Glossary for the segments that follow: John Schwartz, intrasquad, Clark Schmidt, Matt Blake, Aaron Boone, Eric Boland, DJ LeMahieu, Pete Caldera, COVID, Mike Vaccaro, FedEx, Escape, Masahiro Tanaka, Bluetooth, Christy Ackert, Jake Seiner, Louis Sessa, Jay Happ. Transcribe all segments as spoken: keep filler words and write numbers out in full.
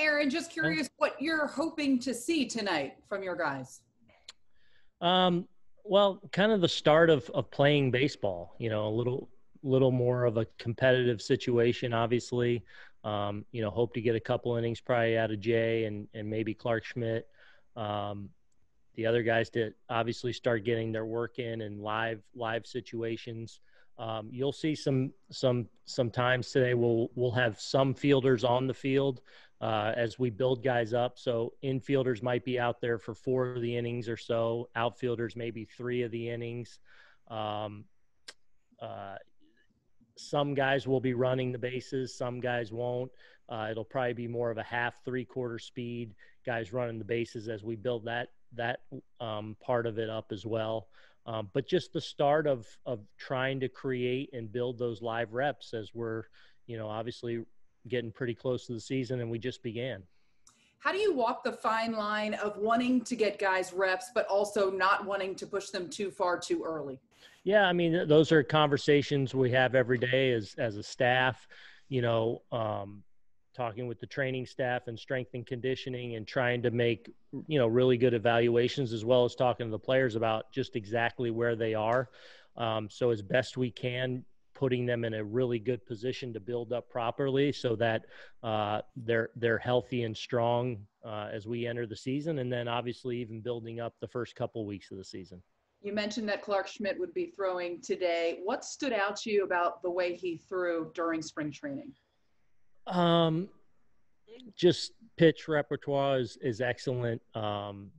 Aaron, just curious what you're hoping to see tonight from your guys. Um, well, kind of the start of, of playing baseball, you know, a little, little more of a competitive situation, obviously. Um, you know, hope to get a couple innings probably out of Jay and, and maybe Clark Schmidt. Um, the other guys to obviously start getting their work in and live, live situations. Um, you'll see some, some, some times today we'll, we'll have some fielders on the field uh, as we build guys up. So infielders might be out there for four of the innings or so, outfielders maybe three of the innings. Um, uh, some guys will be running the bases, some guys won't. Uh, it'll probably be more of a half, three-quarter speed, guys running the bases as we build that, that um, part of it up as well. Um, but just the start of, of trying to create and build those live reps as we're, you know, obviously getting pretty close to the season and we just began. How do you walk the fine line of wanting to get guys reps, but also not wanting to push them too far too early? Yeah, I mean, those are conversations we have every day as, as a staff, you know, um, talking with the training staff and strength and conditioning and trying to make, you know, really good evaluations, as well as talking to the players about just exactly where they are. Um, so as best we can, putting them in a really good position to build up properly so that uh, they're, they're healthy and strong uh, as we enter the season. And then obviously even building up the first couple weeks of the season. You mentioned that Clark Schmidt would be throwing today. What stood out to you about the way he threw during spring training? Um, just pitch repertoire is, is excellent. Um,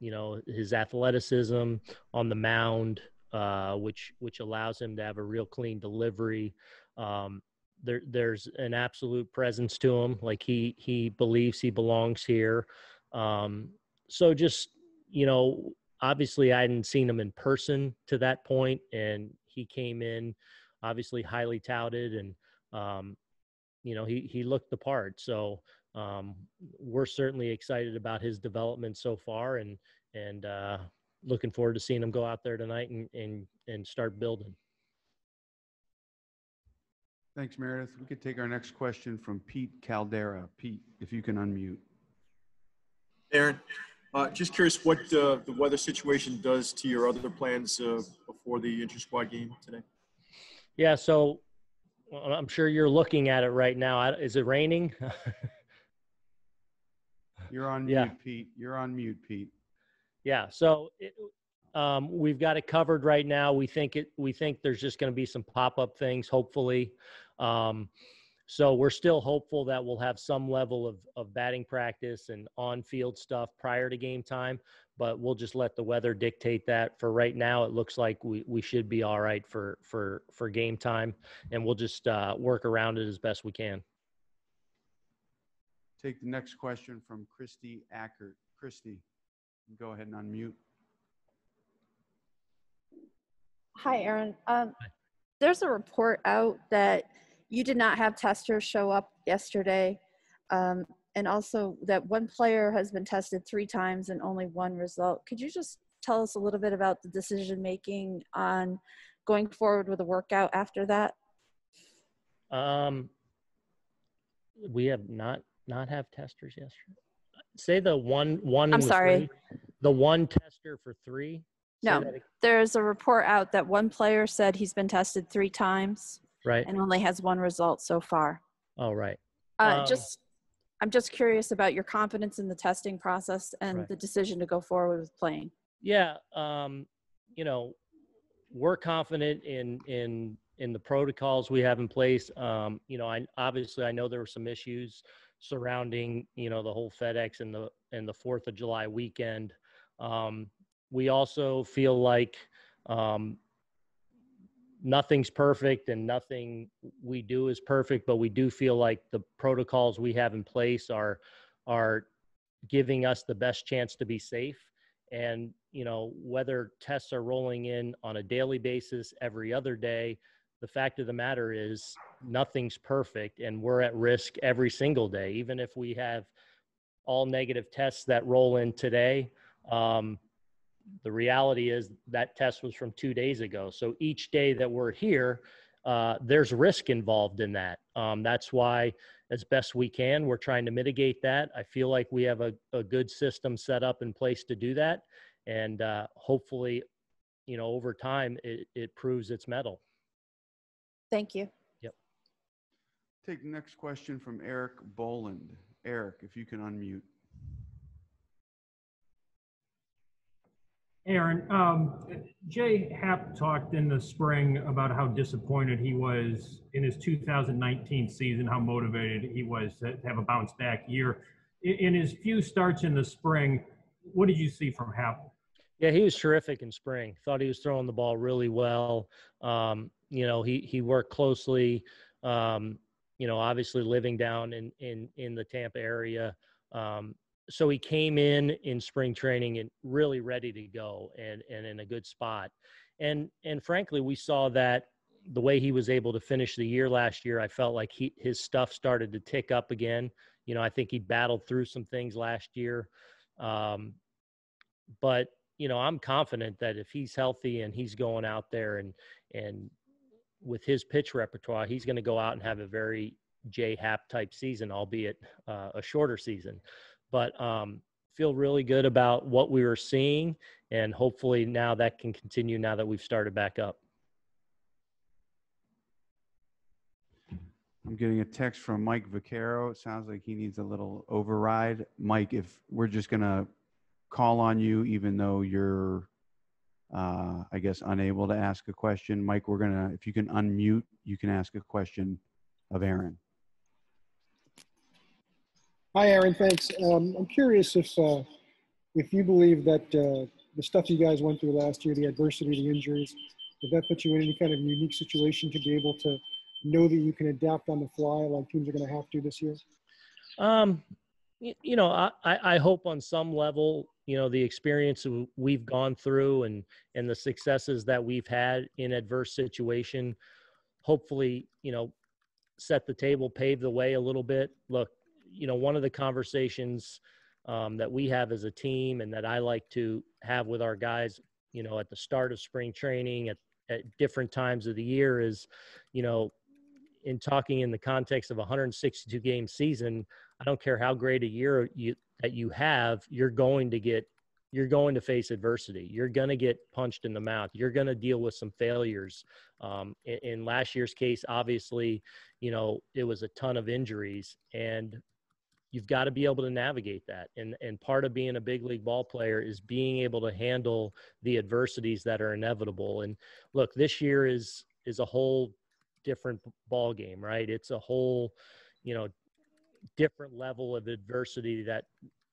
you know, his athleticism on the mound, uh, which, which allows him to have a real clean delivery. Um, there, there's an absolute presence to him. Like he, he believes he belongs here. Um, so just, you know, obviously I hadn't seen him in person to that point, and he came in obviously highly touted and, um, you know, he, he looked the part. So um, we're certainly excited about his development so far and, and uh, looking forward to seeing him go out there tonight and, and, and start building. Thanks, Meredith. We could take our next question from Pete Caldera. Pete, if you can unmute. Aaron, uh, just curious what uh, the weather situation does to your other plans uh, before the inter-squad game today. Yeah, so well, I'm sure you're looking at it right now. Is it raining? You're on mute, yeah. Pete. You're on mute, Pete. Yeah. So it, um, we've got it covered right now. We think it. We think there's just going to be some pop-up things, hopefully. Um, so we're still hopeful that we'll have some level of of batting practice and on-field stuff prior to game time. But we'll just let the weather dictate that. For right now, it looks like we, we should be all right for, for, for game time, and we'll just uh, work around it as best we can. Take the next question from Christy Ackert. Christy, go ahead and unmute. Hi, Aaron. Um, Hi. There's a report out that you did not have testers show up yesterday. Um, And also that one player has been tested three times and only one result. Could you just tell us a little bit about the decision-making on going forward with a workout after that? Um, we have not, not have testers yesterday. Say the one, one. I'm sorry. Three. The one tester for three. Say no, there's a report out that one player said he's been tested three times. Right. And only has one result so far. Oh, right. Uh, um, just. I'm just curious about your confidence in the testing process and right. the decision to go forward with playing. Yeah. Um, you know, we're confident in, in, in the protocols we have in place. Um, you know, I, obviously I know there were some issues surrounding, you know, the whole FedEx and the, and the fourth of July weekend. Um, we also feel like, um, nothing's perfect and nothing we do is perfect, but we do feel like the protocols we have in place are, are giving us the best chance to be safe. And, you know, whether tests are rolling in on a daily basis, every other day, the fact of the matter is nothing's perfect and we're at risk every single day. Even if we have all negative tests that roll in today, um, the reality is that test was from two days ago. So each day that we're here, uh, there's risk involved in that. Um, that's why, as best we can, we're trying to mitigate that. I feel like we have a, a good system set up in place to do that. And uh, hopefully, you know, over time, it, it proves its mettle. Thank you. Yep. Take the next question from Eric Boland. Eric, if you can unmute. Aaron, um, Jay Happ talked in the spring about how disappointed he was in his two thousand nineteen season, how motivated he was to have a bounce back year. In his few starts in the spring, what did you see from Happ? Yeah, he was terrific in spring. Thought he was throwing the ball really well. Um, you know, he, he worked closely, um, you know, obviously living down in, in, in the Tampa area. Um, So he came in in spring training and really ready to go and, and in a good spot. And, and frankly, we saw that the way he was able to finish the year last year, I felt like he, his stuff started to tick up again. You know, I think he battled through some things last year. Um, but, you know, I'm confident that if he's healthy and he's going out there and, and with his pitch repertoire, he's going to go out and have a very Jay Happ type season, albeit uh, a shorter season. But um, feel really good about what we were seeing, and hopefully now that can continue now that we've started back up. I'm getting a text from Mike Vaccaro. It sounds like he needs a little override. Mike, if we're just going to call on you, even though you're, uh, I guess, unable to ask a question, Mike, we're going to, if you can unmute, you can ask a question of Aaron. Hi, Aaron. Thanks. Um, I'm curious if uh, if you believe that uh, the stuff you guys went through last year, the adversity, the injuries, if that put you in any kind of unique situation to be able to know that you can adapt on the fly like teams are going to have to this year? Um, you, you know, I, I hope on some level, you know, the experience we've gone through and, and the successes that we've had in adverse situation, hopefully, you know, set the table, pave the way a little bit. Look, you know, one of the conversations um, that we have as a team and that I like to have with our guys, you know, at the start of spring training, at, at different times of the year is, you know, in talking in the context of a one hundred sixty-two game season, I don't care how great a year you, that you have, you're going to get, you're going to face adversity. You're going to get punched in the mouth. You're going to deal with some failures. Um, in, in last year's case, obviously, you know, it was a ton of injuries, and you've got to be able to navigate that. And, and part of being a big league ball player is being able to handle the adversities that are inevitable. And look, this year is, is a whole different ball game, right? It's a whole, you know, different level of adversity that,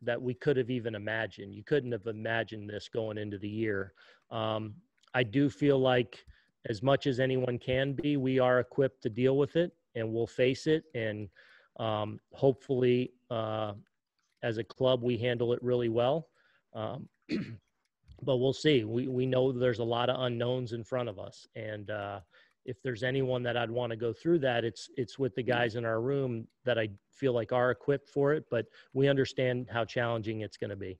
that we could have even imagined. You couldn't have imagined this going into the year. Um, I do feel like as much as anyone can be, we are equipped to deal with it, and we'll face it. And, Um, hopefully, uh, as a club, we handle it really well, um, but we'll see. We, we know there's a lot of unknowns in front of us. And, uh, if there's anyone that I'd want to go through that, it's, it's with the guys in our room that I feel like are equipped for it, but we understand how challenging it's going to be.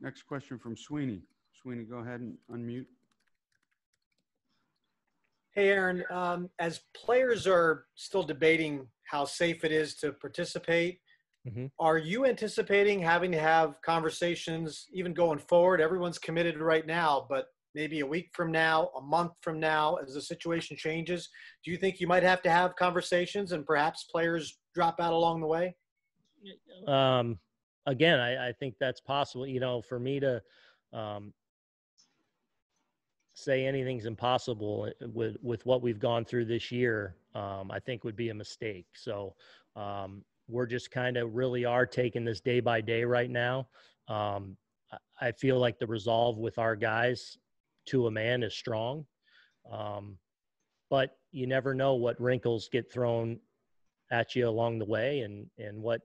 Next question from Sweeney. Sweeney, go ahead and unmute. Hey, Aaron, um, as players are still debating how safe it is to participate, mm-hmm. Are you anticipating having to have conversations even going forward? Everyone's committed right now, but maybe a week from now, a month from now, as the situation changes, do you think you might have to have conversations and perhaps players drop out along the way? Um, again, I, I think that's possible. You know, for me to um, – say anything's impossible with, with what we've gone through this year, um, I think would be a mistake. So um, we're just kind of really are taking this day by day right now. Um, I feel like the resolve with our guys to a man is strong, um, but you never know what wrinkles get thrown at you along the way and, and what,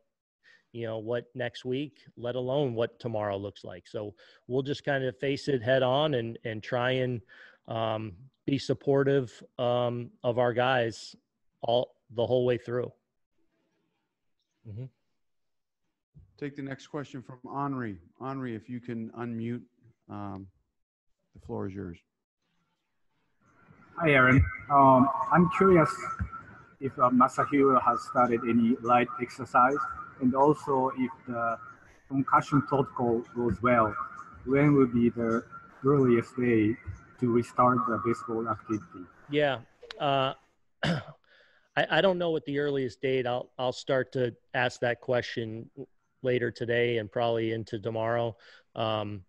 you know, what next week, let alone what tomorrow looks like. So we'll just kind of face it head on and, and try and um, be supportive um, of our guys all the whole way through. Mm-hmm. Take the next question from Henri. Henri, if you can unmute, um, the floor is yours. Hi, Aaron. Um, I'm curious if uh, Masahiro has started any light exercise, and also if the concussion protocol goes well, when will be the earliest day to restart the baseball activity? Yeah, uh, I, I don't know what the earliest date. I'll, I'll start to ask that question later today and probably into tomorrow. Um,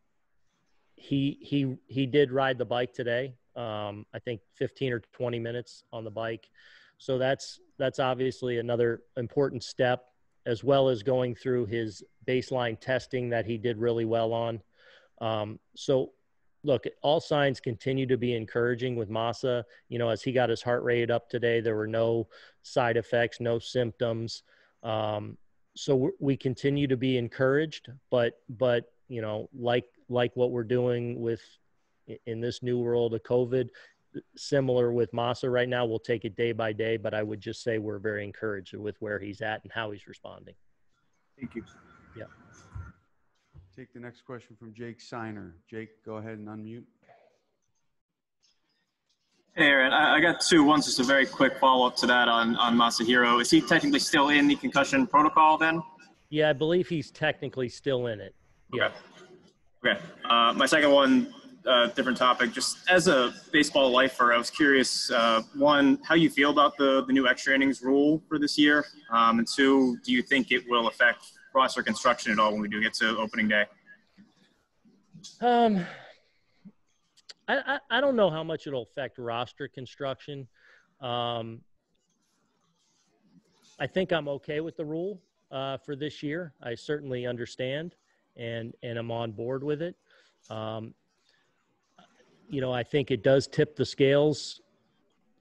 he, he, he did ride the bike today. Um, I think fifteen or twenty minutes on the bike. So that's, that's obviously another important step, as well as going through his baseline testing that he did really well on. Um, so look, all signs continue to be encouraging with Masa. You know, as he got his heart rate up today, there were no side effects, no symptoms. Um, so we continue to be encouraged, but, but, you know, like, like what we're doing with, in this new world of COVID, similar with Masa right now, we'll take it day by day, but I would just say we're very encouraged with where he's at and how he's responding. Thank you. Yeah. Take the next question from Jake Seiner. Jake, go ahead and unmute. Hey, Aaron, I, I got two. One's just a very quick follow-up to that on, on Masahiro. Is he technically still in the concussion protocol then? Yeah, I believe he's technically still in it. Yeah. Okay. okay. Uh, my second one, Uh, different topic. Just as a baseball lifer, I was curious, uh, one, how you feel about the, the new extra innings rule for this year, um, and two, do you think it will affect roster construction at all when we do get to opening day? Um, I, I, I don't know how much it'll affect roster construction. Um, I think I'm okay with the rule uh, for this year. I certainly understand, and, and I'm on board with it. Um, You know, I think it does tip the scales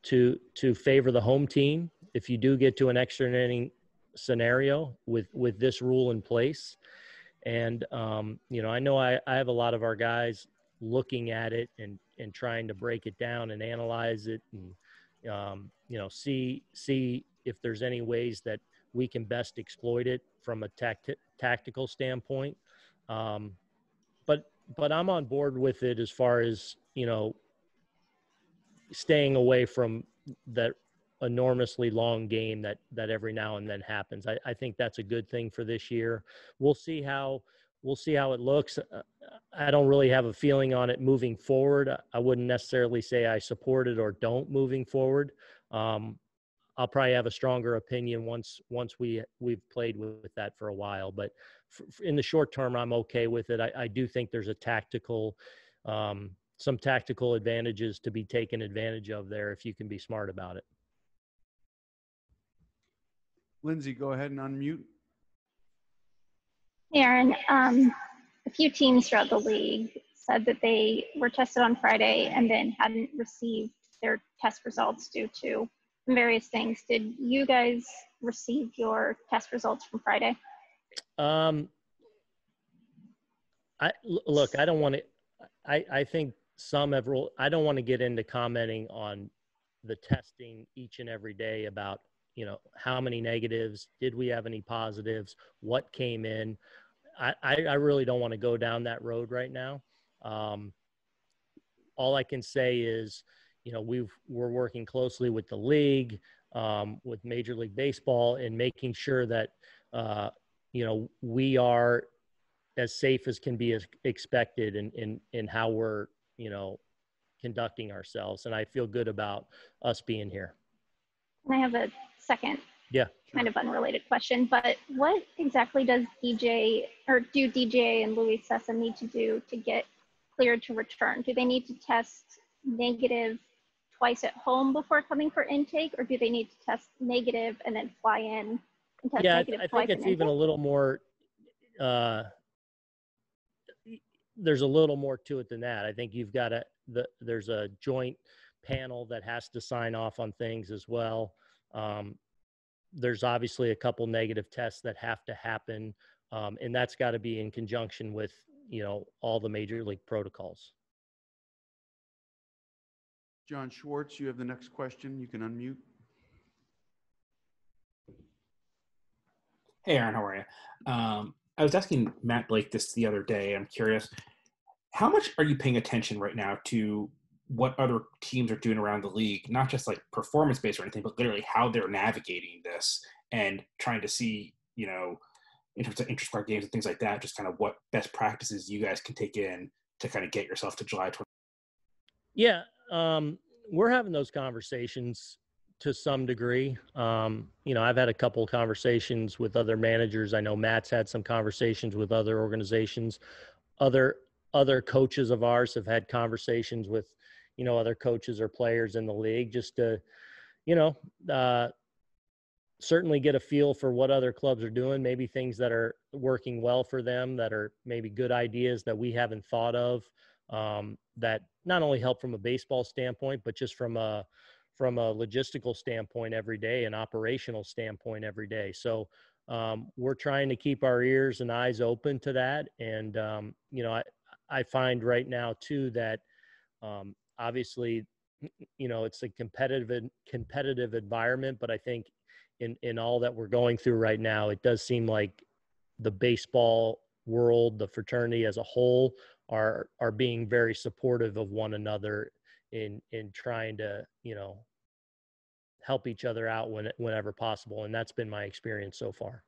to to favor the home team if you do get to an extra inning scenario with, with this rule in place. And, um, you know, I know I, I have a lot of our guys looking at it and, and trying to break it down and analyze it and, um, you know, see, see if there's any ways that we can best exploit it from a tacti- tactical standpoint. Um, but, but I'm on board with it as far as, you know, staying away from that enormously long game that, that every now and then happens. I, I think that's a good thing for this year. We'll see how, we'll see how it looks. I don't really have a feeling on it moving forward. I wouldn't necessarily say I support it or don't moving forward. Um, I'll probably have a stronger opinion once, once we we've played with, with that for a while, but for, for in the short term, I'm okay with it. I, I do think there's a tactical, um, some tactical advantages to be taken advantage of there if you can be smart about it. Lindsay, go ahead and unmute. Aaron, um, a few teams throughout the league said that they were tested on Friday and then hadn't received their test results due to various things. Did you guys receive your test results from Friday? Um, I look, I don't want to, I, I think some have ruled, I don't want to get into commenting on the testing each and every day about, you know, how many negatives, did we have any positives, what came in. I, I, I really don't want to go down that road right now. Um, all I can say is, you know, we've, we're working closely with the league, um, with Major League Baseball, and making sure that, uh, you know, we are as safe as can be as expected in, in, in how we're, you know, conducting ourselves. And I feel good about us being here. And I have a second yeah, kind of unrelated question, but what exactly does D J or do D J and Louis Sessa need to do to get cleared to return? Do they need to test negative twice at home before coming for intake, or do they need to test negative and then fly in and test yeah, negative I, I twice? Yeah, I think it's even a little more, uh, there's a little more to it than that. I think you've got a, the, there's a joint panel that has to sign off on things as well. Um, there's obviously a couple negative tests that have to happen, um, and that's got to be in conjunction with, you know, all the major league protocols. John Schwartz, you have the next question. You can unmute. Hey, Aaron, how are you? Um, I was asking Matt Blake this the other day. I'm curious, how much are you paying attention right now to what other teams are doing around the league, not just like performance based or anything, but literally how they're navigating this and trying to see, you know, in terms of intersquad games and things like that, just kind of what best practices you guys can take in to kind of get yourself to July twentieth. Yeah. Um, we're having those conversations to some degree. Um, you know, I've had a couple of conversations with other managers. I know Matt's had some conversations with other organizations. Other, other coaches of ours have had conversations with, you know, other coaches or players in the league, just to, you know, uh, certainly get a feel for what other clubs are doing, maybe things that are working well for them, that are maybe good ideas that we haven't thought of, um, that not only help from a baseball standpoint, but just from a, from a logistical standpoint every day and operational standpoint every day. So um, we're trying to keep our ears and eyes open to that. And, um, you know, I, I find right now too, that um, obviously, you know, it's a competitive, competitive environment, but I think in, in all that we're going through right now, it does seem like the baseball world, the fraternity as a whole, are, are being very supportive of one another in, in trying to, you know, help each other out when, whenever possible. And that's been my experience so far.